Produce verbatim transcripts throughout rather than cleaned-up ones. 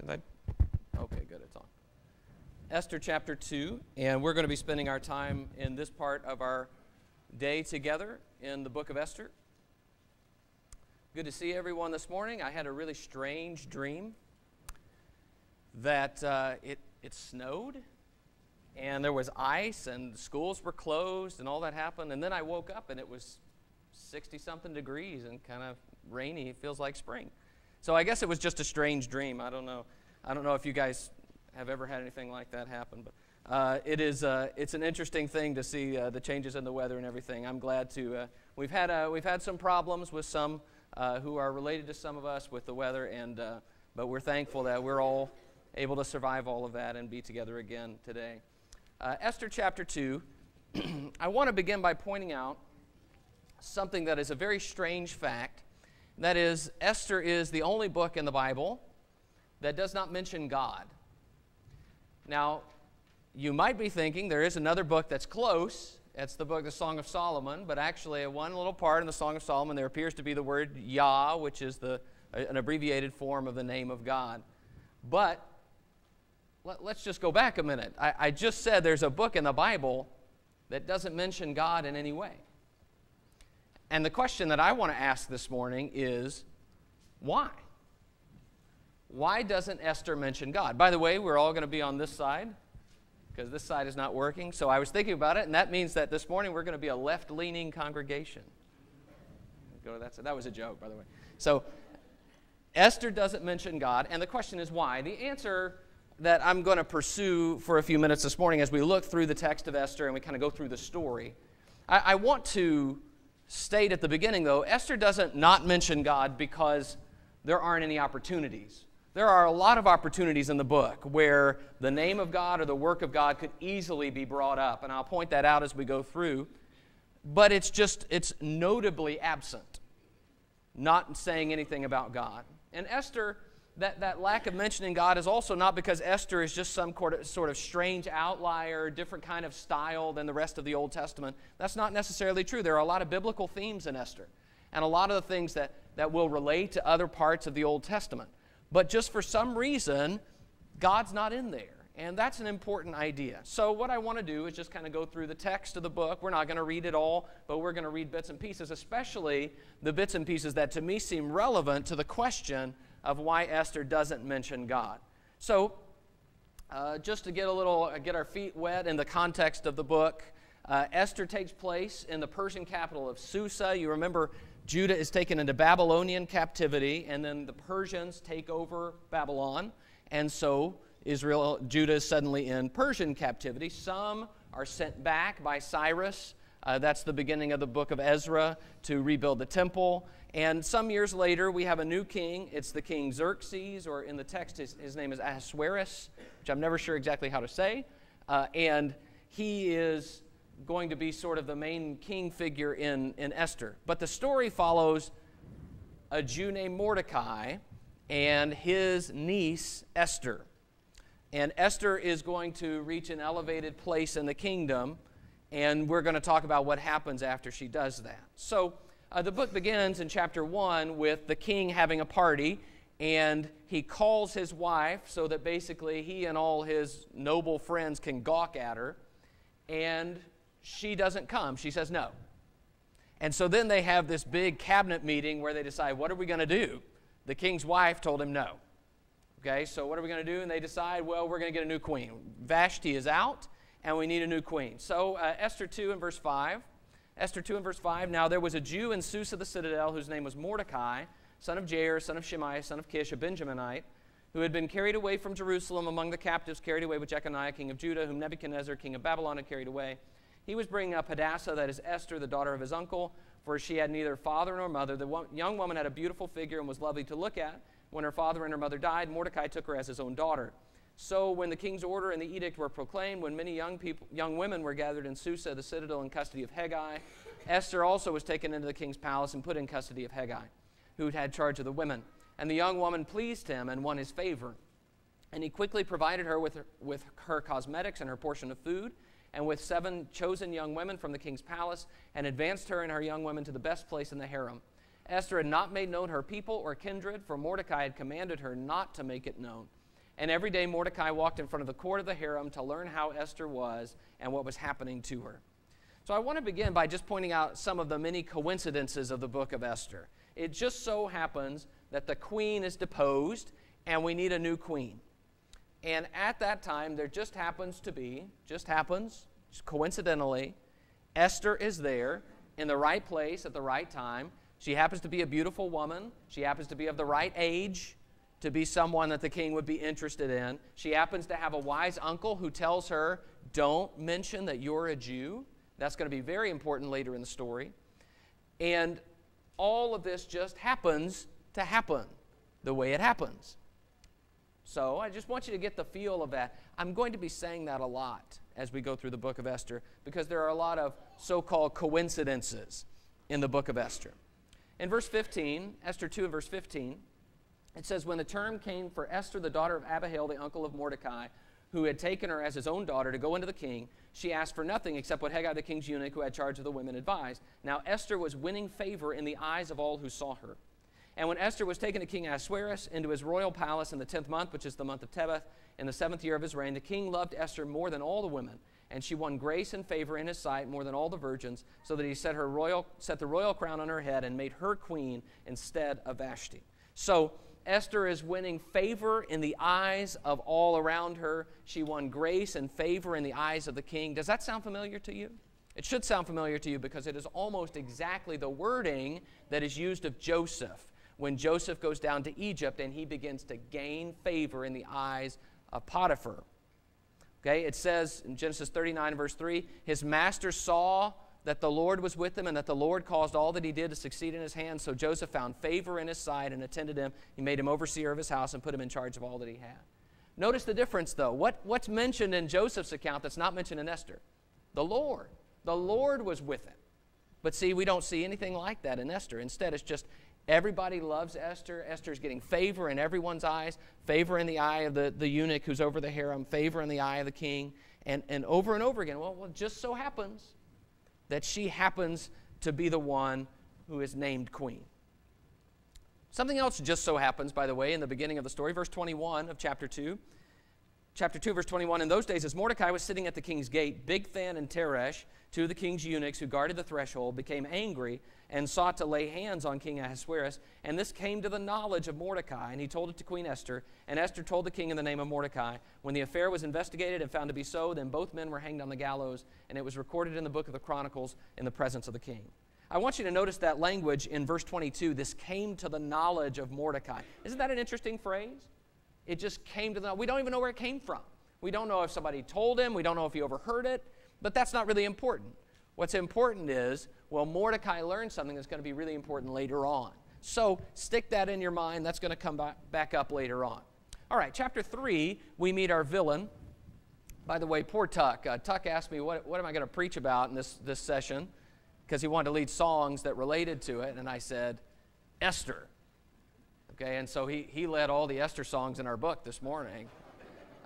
Did I? Okay, good, it's on. Esther chapter two, and we're going to be spending our time in this part of our day together in the book of Esther. Good to see everyone this morning. I had a really strange dream that uh, it, it snowed, and there was ice, and the schools were closed, and all that happened, and then I woke up, and it was sixty-something degrees and kind of rainy. It feels like spring. So I guess it was just a strange dream. I don't know. I don't know if you guys have ever had anything like that happen, but uh, it is uh, it's an interesting thing to see uh, the changes in the weather and everything. I'm glad to. Uh, we've had uh, we've had some problems with some uh, who are related to some of us with the weather, and uh, but we're thankful that we're all able to survive all of that and be together again today. Uh, Esther chapter two. I want to begin by pointing out something that is a very strange fact. That is, Esther is the only book in the Bible that does not mention God. Now, you might be thinking there is another book that's close. That's the book, the Song of Solomon. But actually, at one little part in the Song of Solomon, there appears to be the word Yah, which is the, an abbreviated form of the name of God. But let, let's just go back a minute. I, I just said there's a book in the Bible that doesn't mention God in any way. And the question that I want to ask this morning is, why? Why doesn't Esther mention God? By the way, we're all going to be on this side, because this side is not working. So I was thinking about it, and that means that this morning we're going to be a left-leaning congregation. Go to that side. That was a joke, by the way. So Esther doesn't mention God, and the question is why? The answer that I'm going to pursue for a few minutes this morning as we look through the text of Esther and we kind of go through the story, I, I want to state at the beginning, though, Esther doesn't not mention God because there aren't any opportunities. There are a lot of opportunities in the book where the name of God or the work of God could easily be brought up, and I'll point that out as we go through. But it's just, it's notably absent, not saying anything about God. And Esther, that, that lack of mentioning God is also not because Esther is just some sort of strange outlier, different kind of style than the rest of the Old Testament. That's not necessarily true. There are a lot of biblical themes in Esther and a lot of the things that, that will relate to other parts of the Old Testament. But just for some reason, God's not in there. And that's an important idea. So what I want to do is just kind of go through the text of the book. We're not going to read it all, but we're going to read bits and pieces, especially the bits and pieces that to me seem relevant to the question of why Esther doesn't mention God. So uh, just to get a little, uh, get our feet wet in the context of the book, uh, Esther takes place in the Persian capital of Susa. You remember Judah is taken into Babylonian captivity, and then the Persians take over Babylon, and so Israel, Judah is suddenly in Persian captivity. Some are sent back by Cyrus. Uh, that's the beginning of the book of Ezra, to rebuild the temple. And some years later, we have a new king. It's the king Xerxes, or in the text, his, his name is Ahasuerus, which I'm never sure exactly how to say. Uh, and he is going to be sort of the main king figure in, in Esther. But the story follows a Jew named Mordecai and his niece, Esther. And Esther is going to reach an elevated place in the kingdom, and we're going to talk about what happens after she does that. So uh, the book begins in chapter one with the king having a party, and he calls his wife so that basically he and all his noble friends can gawk at her, and she doesn't come. She says no. And so then they have this big cabinet meeting where they decide, what are we going to do? The king's wife told him no. Okay, so what are we going to do? And they decide, well, we're going to get a new queen. Vashti is out, and we need a new queen. So uh, Esther two and verse five. Esther two and verse five. Now there was a Jew in Susa the citadel whose name was Mordecai, son of Jair, son of Shimei, son of Kish, a Benjaminite, who had been carried away from Jerusalem among the captives, carried away with Jeconiah, king of Judah, whom Nebuchadnezzar, king of Babylon, had carried away. He was bringing up Hadassah, that is Esther, the daughter of his uncle, for she had neither father nor mother. The wo- young woman had a beautiful figure and was lovely to look at. When her father and her mother died, Mordecai took her as his own daughter. So when the king's order and the edict were proclaimed, when many young people, young women were gathered in Susa, the citadel, in custody of Hegai, Esther also was taken into the king's palace and put in custody of Hegai, who had charge of the women. And the young woman pleased him and won his favor. And he quickly provided her with her, with her cosmetics and her portion of food, and with seven chosen young women from the king's palace, and advanced her and her young women to the best place in the harem. Esther had not made known her people or kindred, for Mordecai had commanded her not to make it known. And every day Mordecai walked in front of the court of the harem to learn how Esther was and what was happening to her. So I want to begin by just pointing out some of the many coincidences of the book of Esther. It just so happens that the queen is deposed and we need a new queen. And at that time, there just happens to be, just happens, just coincidentally, Esther is there in the right place at the right time. She happens to be a beautiful woman. She happens to be of the right age to be someone that the king would be interested in. She happens to have a wise uncle who tells her, don't mention that you're a Jew. That's going to be very important later in the story. And all of this just happens to happen the way it happens. So I just want you to get the feel of that. I'm going to be saying that a lot as we go through the book of Esther, because there are a lot of so-called coincidences in the book of Esther. In verse fifteen, Esther two and verse fifteen, it says, when the term came for Esther, the daughter of Abihail, the uncle of Mordecai, who had taken her as his own daughter to go into the king, she asked for nothing except what Hegai the king's eunuch, who had charge of the women, advised. Now Esther was winning favor in the eyes of all who saw her. And when Esther was taken to King Ahasuerus into his royal palace in the tenth month, which is the month of Tebeth, in the seventh year of his reign, the king loved Esther more than all the women, and she won grace and favor in his sight more than all the virgins, so that he set her royal, set the royal crown on her head and made her queen instead of Vashti. So Esther is winning favor in the eyes of all around her. She won grace and favor in the eyes of the king. Does that sound familiar to you? It should sound familiar to you, because it is almost exactly the wording that is used of Joseph when Joseph goes down to Egypt and he begins to gain favor in the eyes of Potiphar. Okay, it says in Genesis thirty-nine, verse three, his master saw that the Lord was with him and that the Lord caused all that he did to succeed in his hand. So Joseph found favor in his sight and attended him. He made him overseer of his house and put him in charge of all that he had. Notice the difference, though. What, what's mentioned in Joseph's account that's not mentioned in Esther? The Lord. The Lord was with him. But see, we don't see anything like that in Esther. Instead, it's just, everybody loves Esther. Esther's getting favor in everyone's eyes, favor in the eye of the, the eunuch who's over the harem, favor in the eye of the king, and, and over and over again. Well, well, it just so happens that she happens to be the one who is named queen. Something else just so happens, by the way, in the beginning of the story, verse twenty-one of chapter two. Chapter two, verse twenty-one, in those days, as Mordecai was sitting at the king's gate, Bigthan and Teresh, two of the king's eunuchs who guarded the threshold, became angry and sought to lay hands on King Ahasuerus. And this came to the knowledge of Mordecai, and he told it to Queen Esther. And Esther told the king in the name of Mordecai. When the affair was investigated and found to be so, then both men were hanged on the gallows, and it was recorded in the book of the Chronicles in the presence of the king. I want you to notice that language in verse twenty-two, this came to the knowledge of Mordecai. Isn't that an interesting phrase? It just came to the, we don't even know where it came from. We don't know if somebody told him. We don't know if he overheard it. But that's not really important. What's important is, well, Mordecai learned something that's going to be really important later on. So stick that in your mind. That's going to come back up later on. All right, chapter three, we meet our villain. By the way, poor Tuck. Uh, Tuck asked me, what, what am I going to preach about in this, this session? Because he wanted to lead songs that related to it. And I said, Esther. Okay, and so he, he led all the Esther songs in our book this morning.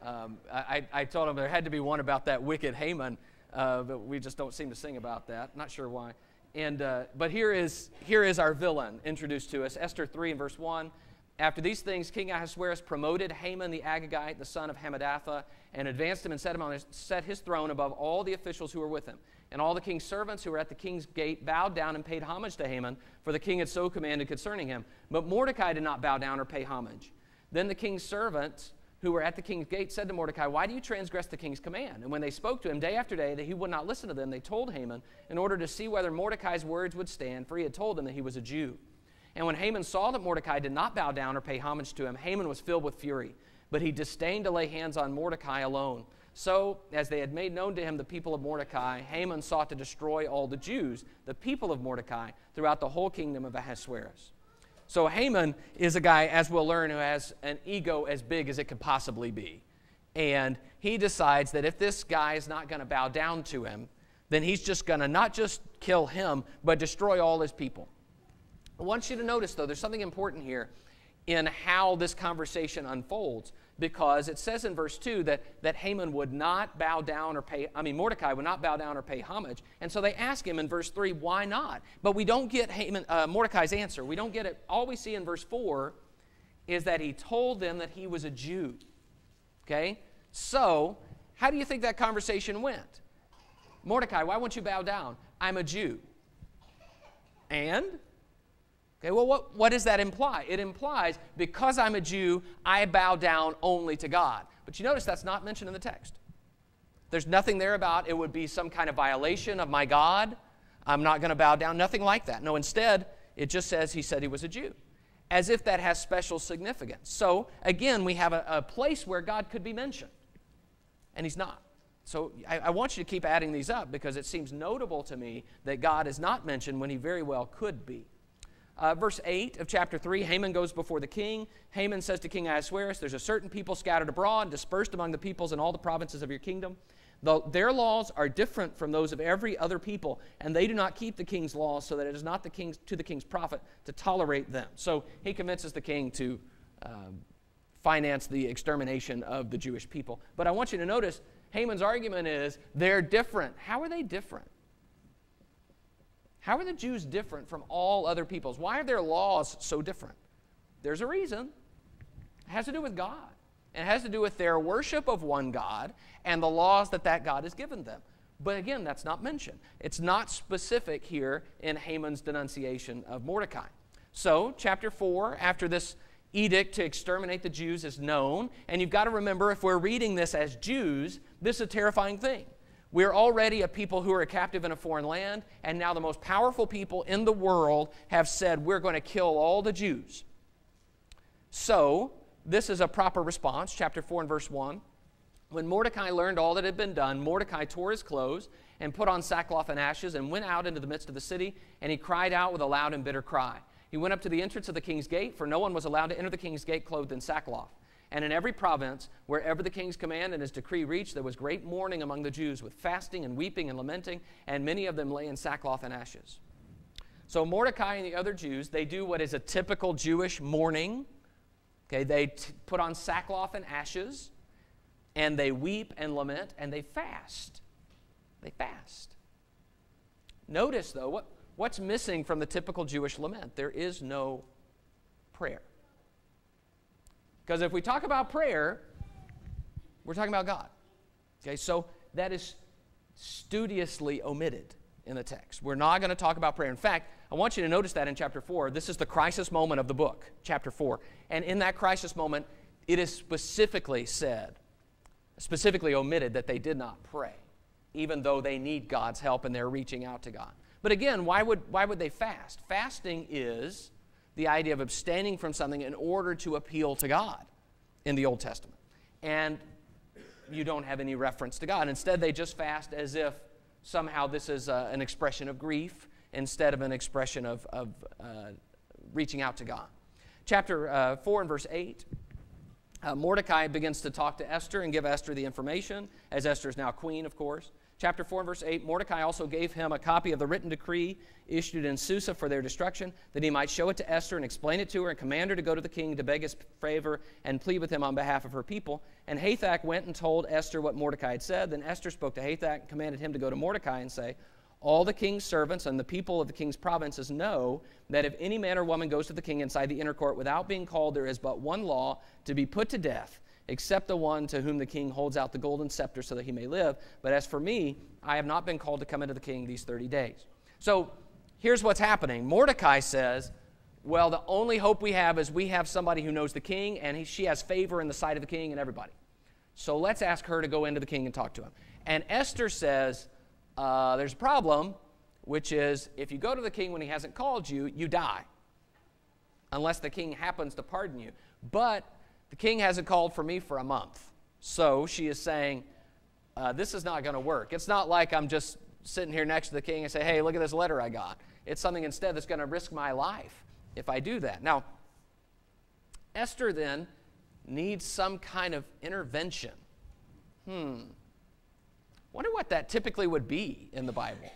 Um, I, I told him there had to be one about that wicked Haman, uh, but we just don't seem to sing about that. Not sure why. And, uh, but here is, here is our villain introduced to us, Esther three and verse one. After these things, King Ahasuerus promoted Haman the Agagite, the son of Hammedatha, and advanced him and set him on his, set his throne above all the officials who were with him. And all the king's servants who were at the king's gate bowed down and paid homage to Haman, for the king had so commanded concerning him. But Mordecai did not bow down or pay homage. Then the king's servants who were at the king's gate said to Mordecai, why do you transgress the king's command? And when they spoke to him day after day that he would not listen to them, they told Haman in order to see whether Mordecai's words would stand, for he had told them that he was a Jew. And when Haman saw that Mordecai did not bow down or pay homage to him, Haman was filled with fury. But he disdained to lay hands on Mordecai alone. So, as they had made known to him the people of Mordecai, Haman sought to destroy all the Jews, the people of Mordecai, throughout the whole kingdom of Ahasuerus. So Haman is a guy, as we'll learn, who has an ego as big as it could possibly be. And he decides that if this guy is not going to bow down to him, then he's just going to not just kill him, but destroy all his people. I want you to notice, though, there's something important here in how this conversation unfolds, because it says in verse two that, that Haman would not bow down or pay, I mean, Mordecai would not bow down or pay homage. And so they ask him in verse three, why not? But we don't get Haman, uh, Mordecai's answer. We don't get it. All we see in verse four is that he told them that he was a Jew. Okay? So, how do you think that conversation went? Mordecai, why won't you bow down? I'm a Jew. And? Okay, well, what, what does that imply? It implies, because I'm a Jew, I bow down only to God. But you notice that's not mentioned in the text. There's nothing there about it would be some kind of violation of my God. I'm not going to bow down. Nothing like that. No, instead, it just says he said he was a Jew, as if that has special significance. So, again, we have a, a place where God could be mentioned, and he's not. So I, I want you to keep adding these up, because it seems notable to me that God is not mentioned when he very well could be. Uh, verse eight of chapter three, Haman goes before the king. Haman says to King Ahasuerus, there's a certain people scattered abroad, dispersed among the peoples in all the provinces of your kingdom. The, their laws are different from those of every other people, and they do not keep the king's laws, so that it is not the king's, to the king's profit to tolerate them. So he convinces the king to uh, finance the extermination of the Jewish people. But I want you to notice Haman's argument is they're different. How are they different? How are the Jews different from all other peoples? Why are their laws so different? There's a reason. It has to do with God. It has to do with their worship of one God and the laws that that God has given them. But again, that's not mentioned. It's not specific here in Haman's denunciation of Mordecai. So, chapter four, after this edict to exterminate the Jews is known, and you've got to remember, if we're reading this as Jews, this is a terrifying thing. We're already a people who are captive in a foreign land, and now the most powerful people in the world have said, we're going to kill all the Jews. So, this is a proper response, chapter four and verse one. When Mordecai learned all that had been done, Mordecai tore his clothes and put on sackcloth and ashes and went out into the midst of the city, and he cried out with a loud and bitter cry. He went up to the entrance of the king's gate, for no one was allowed to enter the king's gate clothed in sackcloth. And in every province, wherever the king's command and his decree reached, there was great mourning among the Jews, with fasting and weeping and lamenting, and many of them lay in sackcloth and ashes. So Mordecai and the other Jews, they do what is a typical Jewish mourning. Okay, they t- put on sackcloth and ashes, and they weep and lament, and they fast. They fast. Notice, though, what, what's missing from the typical Jewish lament? There is no prayer. Because if we talk about prayer, we're talking about God. Okay, so that is studiously omitted in the text. We're not going to talk about prayer. In fact, I want you to notice that in chapter four. This is the crisis moment of the book, chapter four. And in that crisis moment, it is specifically said, specifically omitted, that they did not pray, even though they need God's help and they're reaching out to God. But again, why would, why would they fast? Fasting is the idea of abstaining from something in order to appeal to God in the Old Testament. And you don't have any reference to God. Instead, they just fast as if somehow this is uh, an expression of grief instead of an expression of, of uh, reaching out to God. Chapter four and verse eight, uh, Mordecai begins to talk to Esther and give Esther the information, as Esther is now queen, of course. Chapter four and verse eight, Mordecai also gave him a copy of the written decree issued in Susa for their destruction, that he might show it to Esther and explain it to her, and command her to go to the king to beg his favor and plead with him on behalf of her people. And Hathach went and told Esther what Mordecai had said. Then Esther spoke to Hathach and commanded him to go to Mordecai and say, all the king's servants and the people of the king's provinces know that if any man or woman goes to the king inside the inner court without being called, there is but one law, to be put to death, except the one to whom the king holds out the golden scepter so that he may live. But as for me, I have not been called to come into the king these thirty days. So here's what's happening. Mordecai says, well, the only hope we have is we have somebody who knows the king, and he, she has favor in the sight of the king and everybody. So let's ask her to go into the king and talk to him. And Esther says, uh, there's a problem, which is if you go to the king when he hasn't called you, you die, unless the king happens to pardon you. But the king hasn't called for me for a month. So she is saying, uh, this is not going to work. It's not like I'm just sitting here next to the king and say, hey, look at this letter I got. It's something instead that's going to risk my life if I do that. Now, Esther then needs some kind of intervention. Hmm. Wonder what that typically would be in the Bible.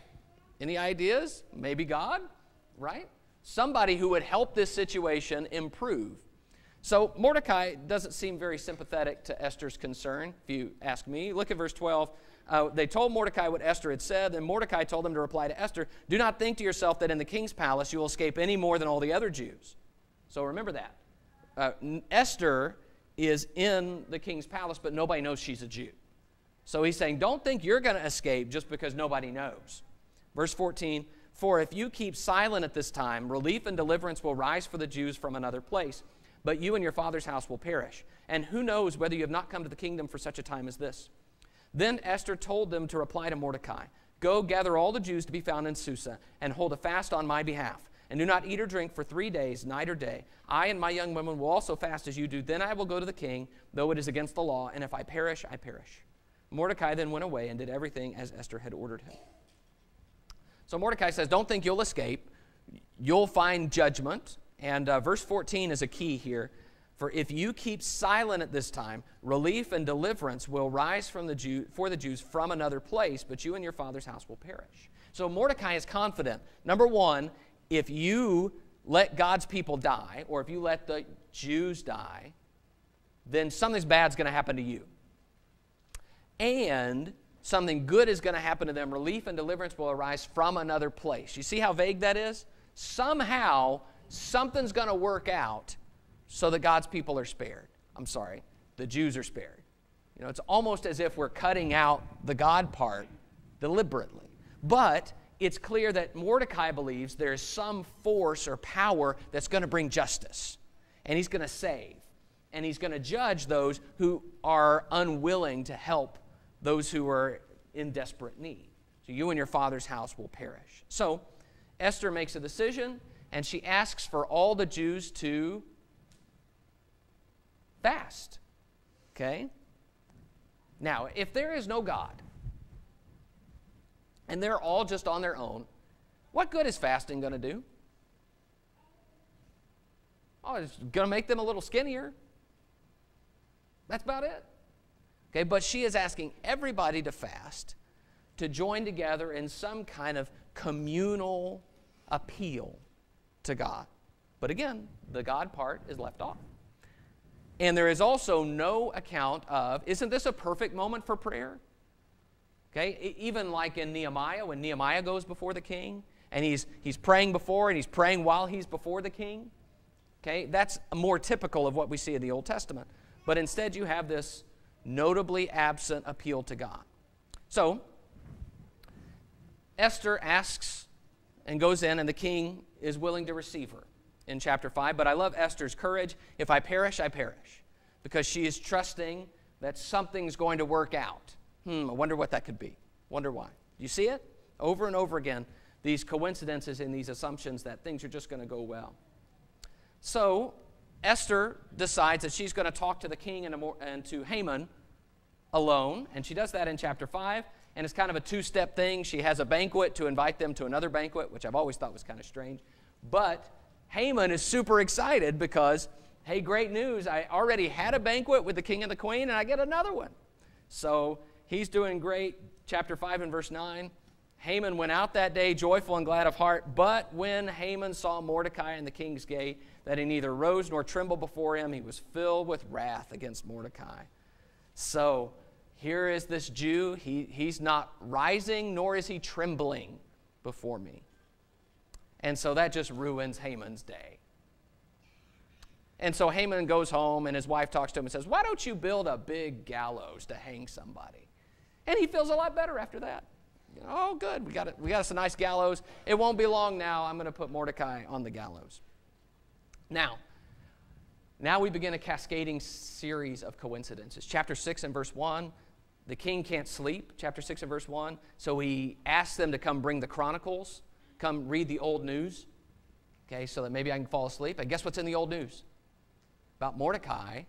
Any ideas? Maybe God, right? Somebody who would help this situation improve. So Mordecai doesn't seem very sympathetic to Esther's concern, if you ask me. Look at verse twelve. Uh, they told Mordecai what Esther had said, and Mordecai told them to reply to Esther, do not think to yourself that in the king's palace you will escape any more than all the other Jews. So remember that. Uh, Esther is in the king's palace, but nobody knows she's a Jew. So he's saying, don't think you're going to escape just because nobody knows. Verse fourteen, for if you keep silent at this time, relief and deliverance will rise for the Jews from another place, but you and your father's house will perish. And who knows whether you have not come to the kingdom for such a time as this? Then Esther told them to reply to Mordecai, go gather all the Jews to be found in Susa and hold a fast on my behalf. And do not eat or drink for three days, night or day. I and my young women will also fast as you do. Then I will go to the king, though it is against the law. And if I perish, I perish. Mordecai then went away and did everything as Esther had ordered him. So Mordecai says, don't think you'll escape. You'll find judgment. And uh, verse fourteen is a key here. For if you keep silent at this time, relief and deliverance will rise from the Jew, for the Jews from another place, but you and your father's house will perish. So Mordecai is confident. Number one, if you let God's people die, or if you let the Jews die, then something bad's going to happen to you. And something good is going to happen to them. Relief and deliverance will arise from another place. You see how vague that is? Somehow, something's going to work out so that God's people are spared. I'm sorry, the Jews are spared. You know, it's almost as if we're cutting out the God part deliberately. But it's clear that Mordecai believes there's some force or power that's going to bring justice. And he's going to save. And he's going to judge those who are unwilling to help those who are in desperate need. So you and your father's house will perish. So Esther makes a decision, and she asks for all the Jews to fast. Okay? Now, if there is no God, and they're all just on their own, what good is fasting going to do? Oh, it's going to make them a little skinnier. That's about it. Okay, but she is asking everybody to fast, to join together in some kind of communal appeal to God. But again, the God part is left off. And there is also no account of, isn't this a perfect moment for prayer? Okay? Even like in Nehemiah, when Nehemiah goes before the king, and he's, he's praying before, and he's praying while he's before the king. Okay? That's more typical of what we see in the Old Testament. But instead, you have this notably absent appeal to God. So, Esther asks and goes in, and the king is willing to receive her in chapter five. But I love Esther's courage. If I perish, I perish. Because she is trusting that something's going to work out. Hmm, I wonder what that could be. Wonder why. You see it? Over and over again, these coincidences and these assumptions that things are just going to go well. So Esther decides that she's going to talk to the king and to Haman alone, and she does that in chapter five, and it's kind of a two-step thing. She has a banquet to invite them to another banquet, which I've always thought was kind of strange. But Haman is super excited because, hey, great news, I already had a banquet with the king and the queen, and I get another one. So he's doing great. Chapter five and verse nine. Haman went out that day joyful and glad of heart, but when Haman saw Mordecai in the king's gate, that he neither rose nor trembled before him, he was filled with wrath against Mordecai. So here is this Jew. He, he's not rising, nor is he trembling before me. And so that just ruins Haman's day. And so Haman goes home, and his wife talks to him and says, why don't you build a big gallows to hang somebody? And he feels a lot better after that. You know, oh, good, we got, it. we got us a nice gallows. It won't be long now. I'm going to put Mordecai on the gallows. Now, now we begin a cascading series of coincidences. Chapter six and verse one, the king can't sleep. Chapter six and verse one, so he asks them to come bring the chronicles, come read the old news, okay, so that maybe I can fall asleep. And guess what's in the old news? About Mordecai.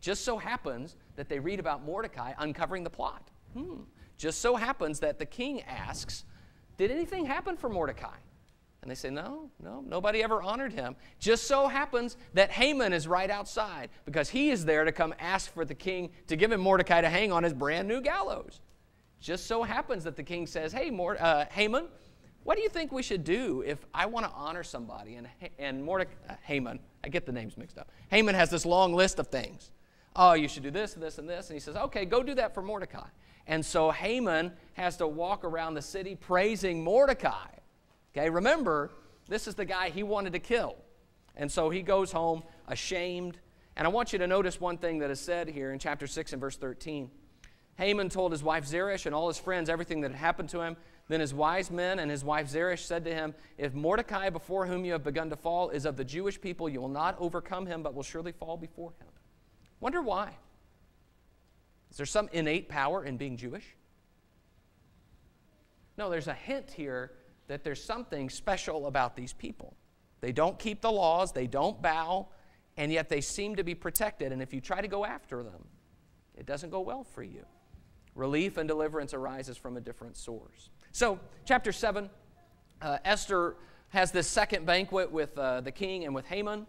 Just so happens that they read about Mordecai uncovering the plot. Hmm. Just so happens that the king asks, did anything happen for Mordecai? And they say, no, no, nobody ever honored him. Just so happens that Haman is right outside because he is there to come ask for the king to give him Mordecai to hang on his brand new gallows. Just so happens that the king says, hey, Morde uh, Haman, what do you think we should do if I want to honor somebody? And, and Mordecai, uh, Haman, I get the names mixed up. Haman has this long list of things. Oh, you should do this and this and this. And he says, okay, go do that for Mordecai. And so Haman has to walk around the city praising Mordecai. Okay, remember, this is the guy he wanted to kill. And so he goes home ashamed, And I want you to notice one thing that is said here in chapter six and verse thirteen. Haman told his wife Zeresh and all his friends everything that had happened to him. Then his wise men and his wife Zeresh said to him, "If Mordecai, before whom you have begun to fall, is of the Jewish people, you will not overcome him, but will surely fall before him." Wonder why? Is there some innate power in being Jewish? No, there's a hint here that there's something special about these people. They don't keep the laws, they don't bow, and yet they seem to be protected. And if you try to go after them, it doesn't go well for you. Relief and deliverance arises from a different source. So, chapter seven, uh, Esther has this second banquet with uh, the king and with Haman,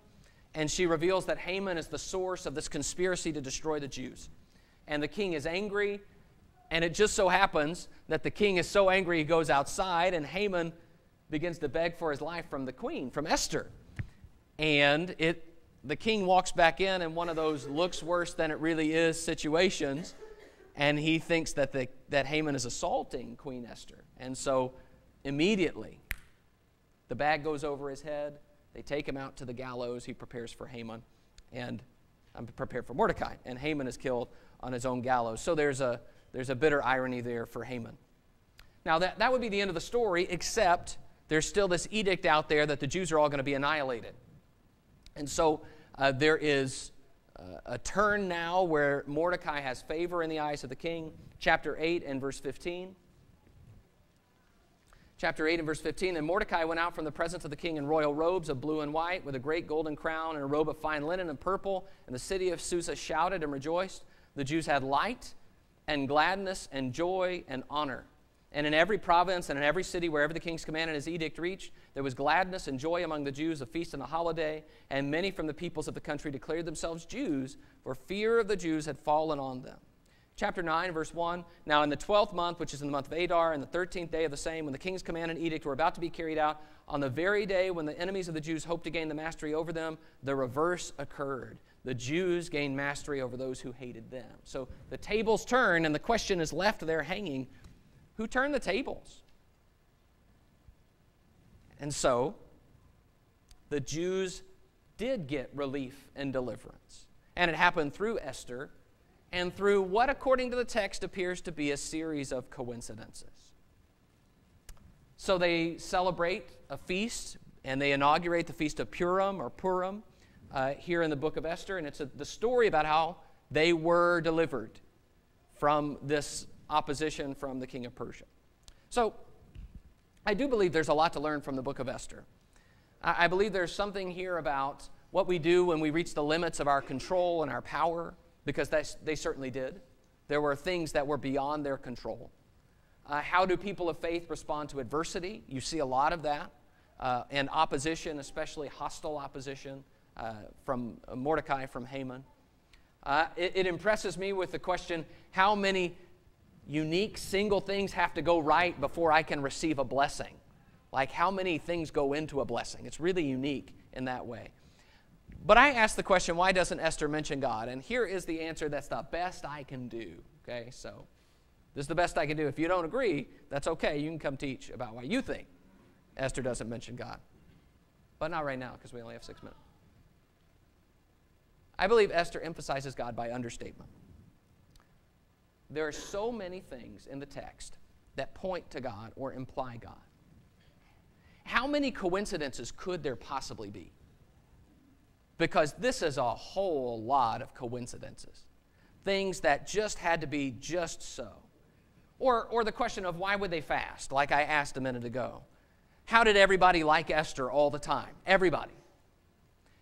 and she reveals that Haman is the source of this conspiracy to destroy the Jews. And the king is angry, and it just so happens that the king is so angry he goes outside, and Haman begins to beg for his life from the queen, from Esther. And it, the king walks back in, and one of those looks worse than it really is situations, and he thinks that, the, that Haman is assaulting Queen Esther. And so immediately the bag goes over his head. They take him out to the gallows. He prepares for Haman, and I'm prepared for Mordecai. And Haman is killed on his own gallows. So there's a, there's a bitter irony there for Haman. Now that, that would be the end of the story, except there's still this edict out there that the Jews are all going to be annihilated. And so uh, there is uh, a turn now where Mordecai has favor in the eyes of the king. Chapter eight and verse fifteen. Chapter eight and verse fifteen, "And Mordecai went out from the presence of the king in royal robes of blue and white, with a great golden crown and a robe of fine linen and purple. And the city of Susa shouted and rejoiced. The Jews had light and gladness and joy and honor. And in every province and in every city, wherever the king's command and his edict reached, there was gladness and joy among the Jews, a feast and a holiday. And many from the peoples of the country declared themselves Jews, for fear of the Jews had fallen on them." Chapter nine, verse one, "Now in the twelfth month, which is in the month of Adar, and the thirteenth day of the same, when the king's command and edict were about to be carried out, on the very day when the enemies of the Jews hoped to gain the mastery over them, the reverse occurred. The Jews gained mastery over those who hated them." So the tables turn, and the question is left there hanging, who turned the tables? And so the Jews did get relief and deliverance. And it happened through Esther and through what, according to the text, appears to be a series of coincidences. So they celebrate a feast, and they inaugurate the feast of Purim or Purim uh, here in the book of Esther. And it's a, the story about how they were delivered from this opposition from the king of Persia. So I do believe there's a lot to learn from the book of Esther. I, I believe there's something here about what we do when we reach the limits of our control and our power, because that's, they certainly did. There were things that were beyond their control. Uh, how do people of faith respond to adversity? You see a lot of that, uh, and opposition, especially hostile opposition uh, from Mordecai, from Haman. Uh, it, it impresses me with the question, how many unique single things have to go right before I can receive a blessing? Like, how many things go into a blessing? It's really unique in that way. But I asked the question, why doesn't Esther mention God? And here is the answer, that's the best I can do. Okay, so this is the best I can do. If you don't agree, that's okay. You can come teach about why you think Esther doesn't mention God. But not right now, because we only have six minutes. I believe Esther emphasizes God by understatement. There are so many things in the text that point to God or imply God. How many coincidences could there possibly be? Because this is a whole lot of coincidences. Things that just had to be just so. Or, or the question of why would they fast, like I asked a minute ago. How did everybody like Esther all the time? Everybody.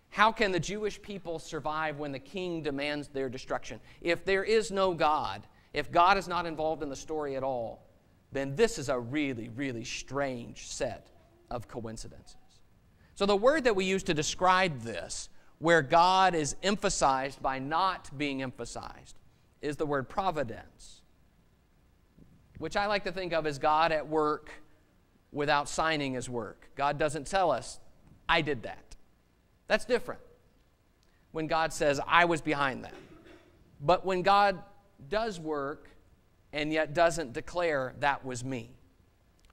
How can the Jewish people survive when the king demands their destruction? If there is no God, if God is not involved in the story at all, then this is a really, really strange set of coincidences. So the word that we use to describe this, where God is emphasized by not being emphasized, is the word providence, which I like to think of as God at work without signing his work. God doesn't tell us, I did that. That's different when God says, I was behind that. But when God does work and yet doesn't declare that was me.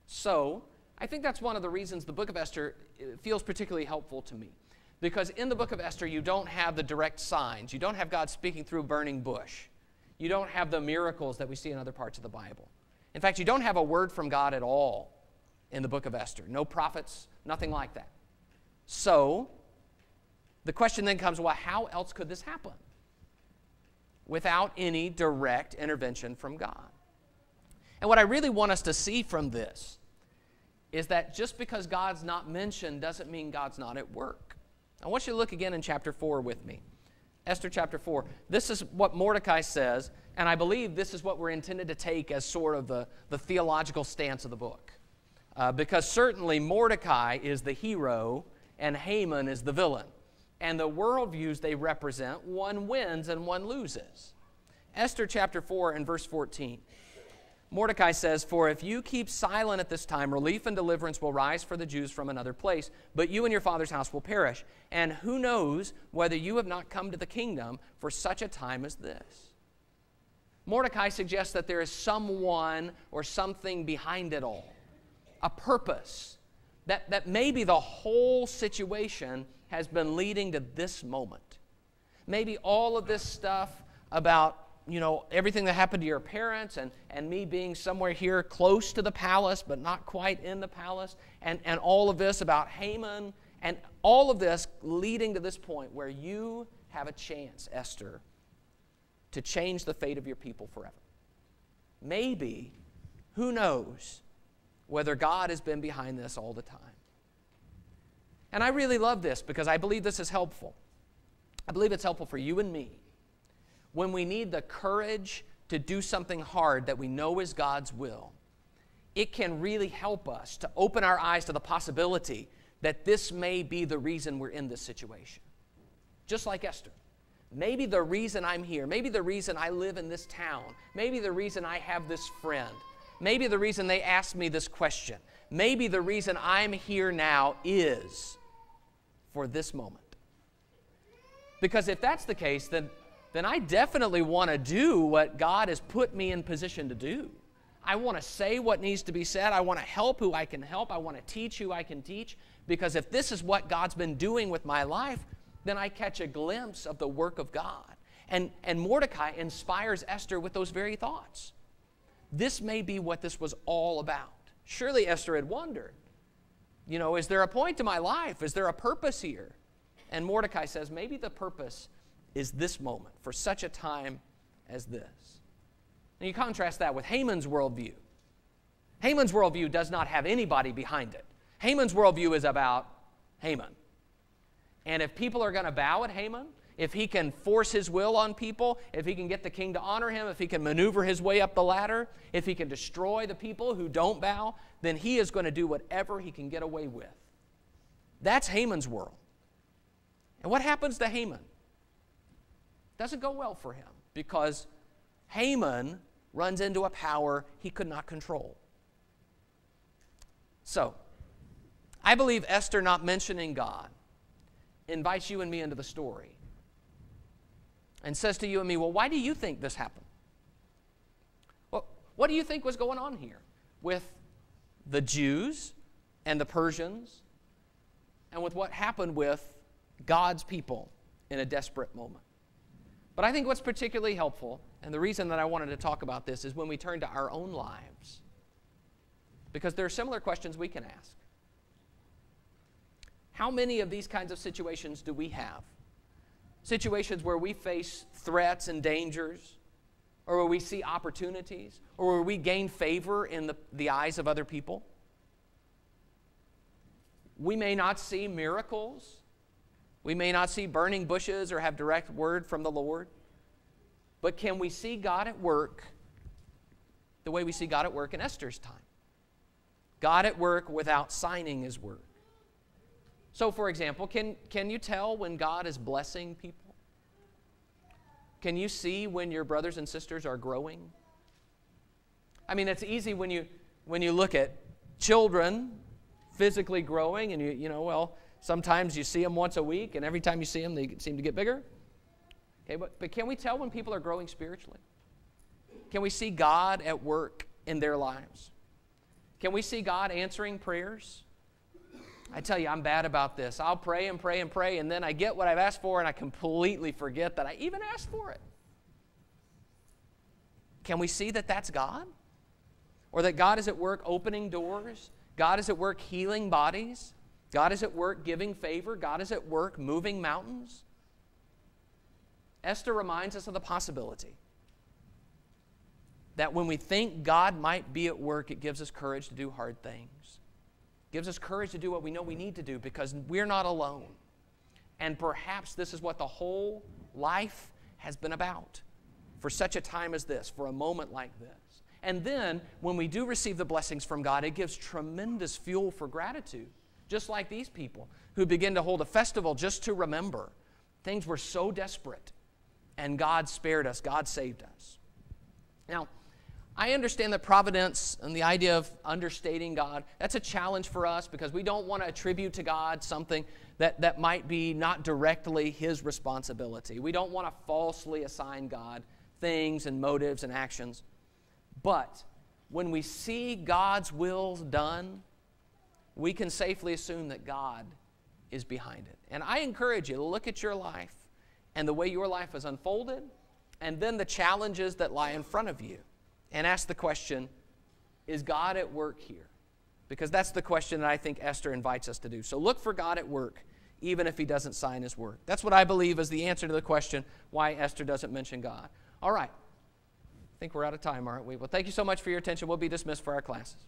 So I think that's one of the reasons the book of Esther feels particularly helpful to me. Because in the book of Esther, you don't have the direct signs. You don't have God speaking through a burning bush. You don't have the miracles that we see in other parts of the Bible. In fact, you don't have a word from God at all in the book of Esther. No prophets, nothing like that. So, the question then comes, well, how else could this happen without any direct intervention from God? And what I really want us to see from this is that just because God's not mentioned doesn't mean God's not at work. I want you to look again in chapter four with me. Esther chapter four. This is what Mordecai says, and I believe this is what we're intended to take as sort of the, the theological stance of the book. Uh, because certainly Mordecai is the hero and Haman is the villain. And the worldviews they represent, one wins and one loses. Esther chapter four and verse fourteen. Mordecai says, "For if you keep silent at this time, relief and deliverance will rise for the Jews from another place, but you and your father's house will perish. And who knows whether you have not come to the kingdom for such a time as this?" Mordecai suggests that there is someone or something behind it all, a purpose, that, that maybe the whole situation has been leading to this moment. Maybe all of this stuff about, you know, everything that happened to your parents and, and me being somewhere here close to the palace but not quite in the palace, and, and all of this about Haman, and all of this leading to this point where you have a chance, Esther, to change the fate of your people forever. Maybe, who knows, whether God has been behind this all the time. And I really love this because I believe this is helpful. I believe it's helpful for you and me when we need the courage to do something hard that we know is God's will. It can really help us to open our eyes to the possibility that this may be the reason we're in this situation. Just like Esther. Maybe the reason I'm here, maybe the reason I live in this town, maybe the reason I have this friend, maybe the reason they asked me this question, maybe the reason I'm here now is for this moment. Because if that's the case, then, then I definitely want to do what God has put me in position to do. I want to say what needs to be said. I want to help who I can help. I want to teach who I can teach. Because if this is what God's been doing with my life, then I catch a glimpse of the work of God. And, and Mordecai inspires Esther with those very thoughts. This may be what this was all about. Surely Esther had wondered, you know, is there a point to my life? Is there a purpose here? And Mordecai says, maybe the purpose is this moment, for such a time as this. And you contrast that with Haman's worldview. Haman's worldview does not have anybody behind it. Haman's worldview is about Haman. And if people are going to bow at Haman, if he can force his will on people, if he can get the king to honor him, if he can maneuver his way up the ladder, if he can destroy the people who don't bow, then he is going to do whatever he can get away with. That's Haman's world. And what happens to Haman? It doesn't go well for him because Haman runs into a power he could not control. So, I believe Esther not mentioning God invites you and me into the story. And says to you and me, well, why do you think this happened? Well, what do you think was going on here with the Jews and the Persians and with what happened with God's people in a desperate moment? But I think what's particularly helpful, and the reason that I wanted to talk about this, is when we turn to our own lives. Because there are similar questions we can ask. How many of these kinds of situations do we have? Situations where we face threats and dangers, or where we see opportunities, or where we gain favor in the, the eyes of other people. We may not see miracles. We may not see burning bushes or have direct word from the Lord. But can we see God at work the way we see God at work in Esther's time? God at work without signing His word. So, for example, can, can you tell when God is blessing people? Can you see when your brothers and sisters are growing? I mean, it's easy when you, when you look at children physically growing and, you, you know, well, sometimes you see them once a week and every time you see them, they seem to get bigger. Okay, but, but can we tell when people are growing spiritually? Can we see God at work in their lives? Can we see God answering prayers? I tell you, I'm bad about this. I'll pray and pray and pray, and then I get what I've asked for, and I completely forget that I even asked for it. Can we see that that's God? Or that God is at work opening doors? God is at work healing bodies? God is at work giving favor? God is at work moving mountains? Esther reminds us of the possibility that when we think God might be at work, it gives us courage to do hard things. Gives us courage to do what we know we need to do because we're not alone. And perhaps this is what the whole life has been about for such a time as this, for a moment like this. And then when we do receive the blessings from God, it gives tremendous fuel for gratitude, just like these people who begin to hold a festival just to remember. Things were so desperate, and God spared us. God saved us. Now, I understand that providence and the idea of understating God, that's a challenge for us because we don't want to attribute to God something that, that might be not directly His responsibility. We don't want to falsely assign God things and motives and actions. But when we see God's will done, we can safely assume that God is behind it. And I encourage you to look at your life and the way your life has unfolded and then the challenges that lie in front of you. And ask the question, is God at work here? Because that's the question that I think Esther invites us to do. So look for God at work, even if He doesn't sign His work. That's what I believe is the answer to the question why Esther doesn't mention God. All right. I think we're out of time, aren't we? Well, thank you so much for your attention. We'll be dismissed for our classes.